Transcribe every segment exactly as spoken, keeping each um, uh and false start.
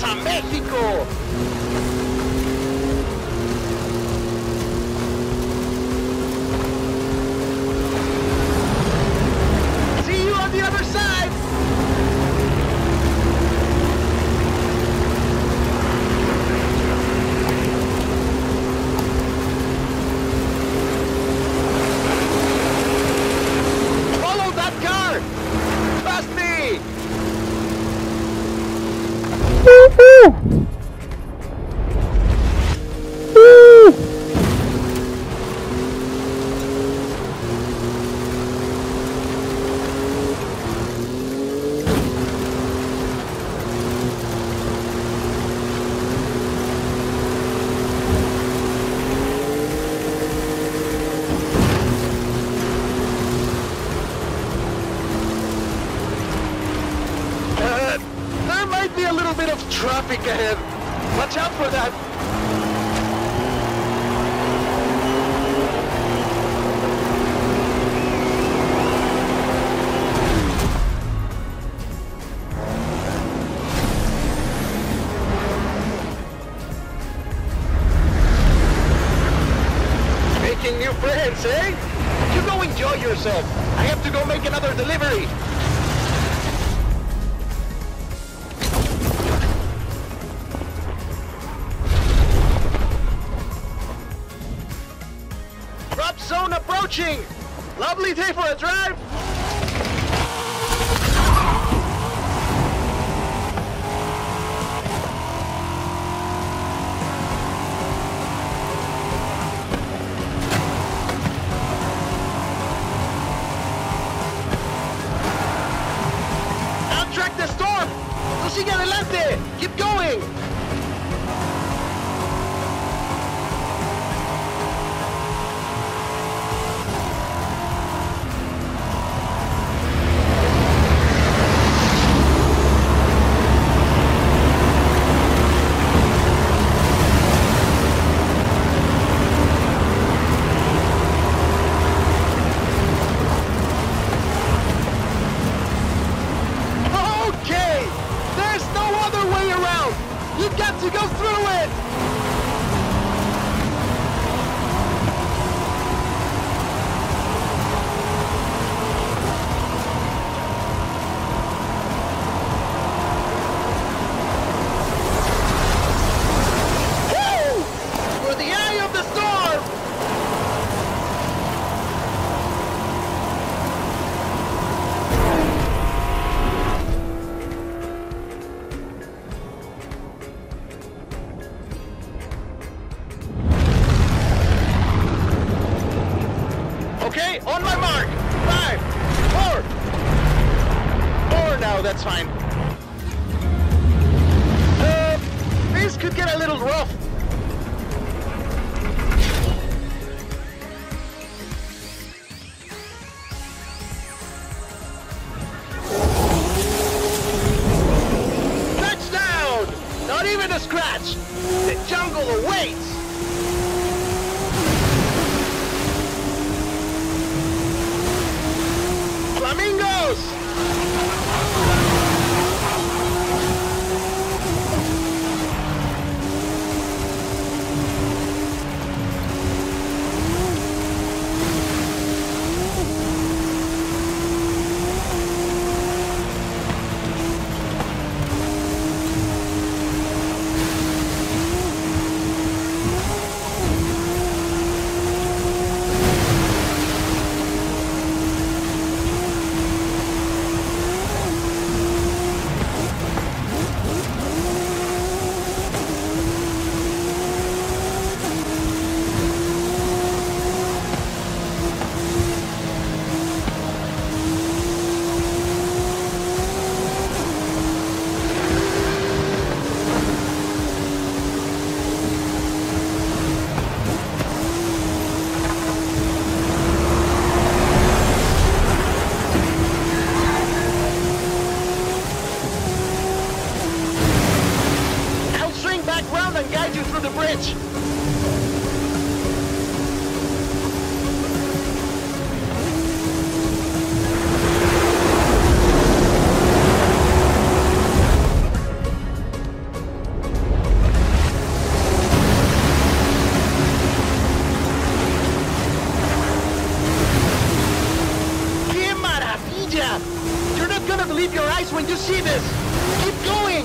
¡Vamos a México! See you on the other side! Follow that car! Trust me! Woo-hoo! Be a little bit of traffic ahead. Watch out for that. Making new friends, eh? You go enjoy yourself. I have to go make another delivery. Drop zone approaching! Lovely day for a drive! Outtrack the storm! ¡No sigue adelante! Keep going! You've got to go through it! Woo! For the eye of the storm! Okay, on my mark, five, four, four now, that's fine. Uh, this could get a little rough. Touchdown! Not even a scratch. The jungle awaits. Flamingos! see this! Keep going!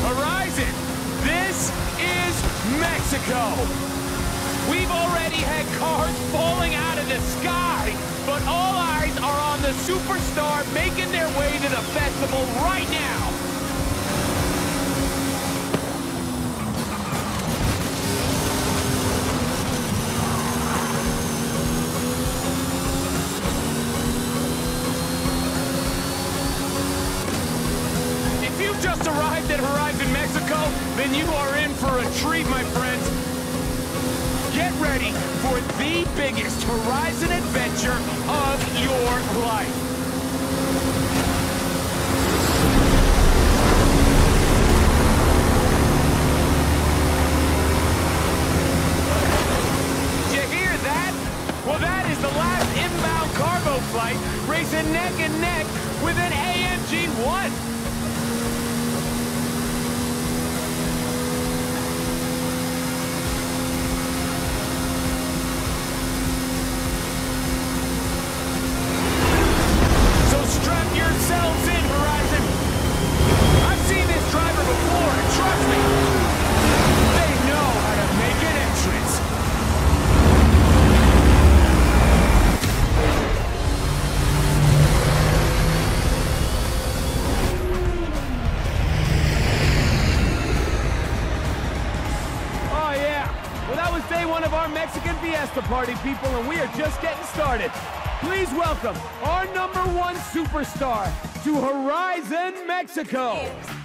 Horizon, this is Mexico. We've already had cars falling out of the sky, but all eyes are on the superstar making their way to the festival right now. Just arrived at Horizon Mexico, then you are in for a treat, my friends. Get ready for the biggest Horizon adventure of your life. Party people, and we are just getting started. Please welcome our number one superstar to Horizon Mexico.